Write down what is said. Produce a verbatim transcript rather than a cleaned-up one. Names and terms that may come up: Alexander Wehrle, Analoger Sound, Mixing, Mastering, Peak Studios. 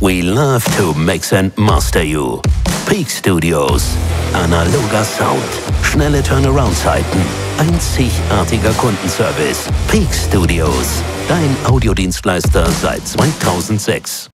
We love to mix and master you. Peak Studios. Analoger Sound. Schnelle Turnaround-Zeiten. Einzigartiger Kundenservice. Peak Studios. Dein Audiodienstleister seit zweitausendsechs.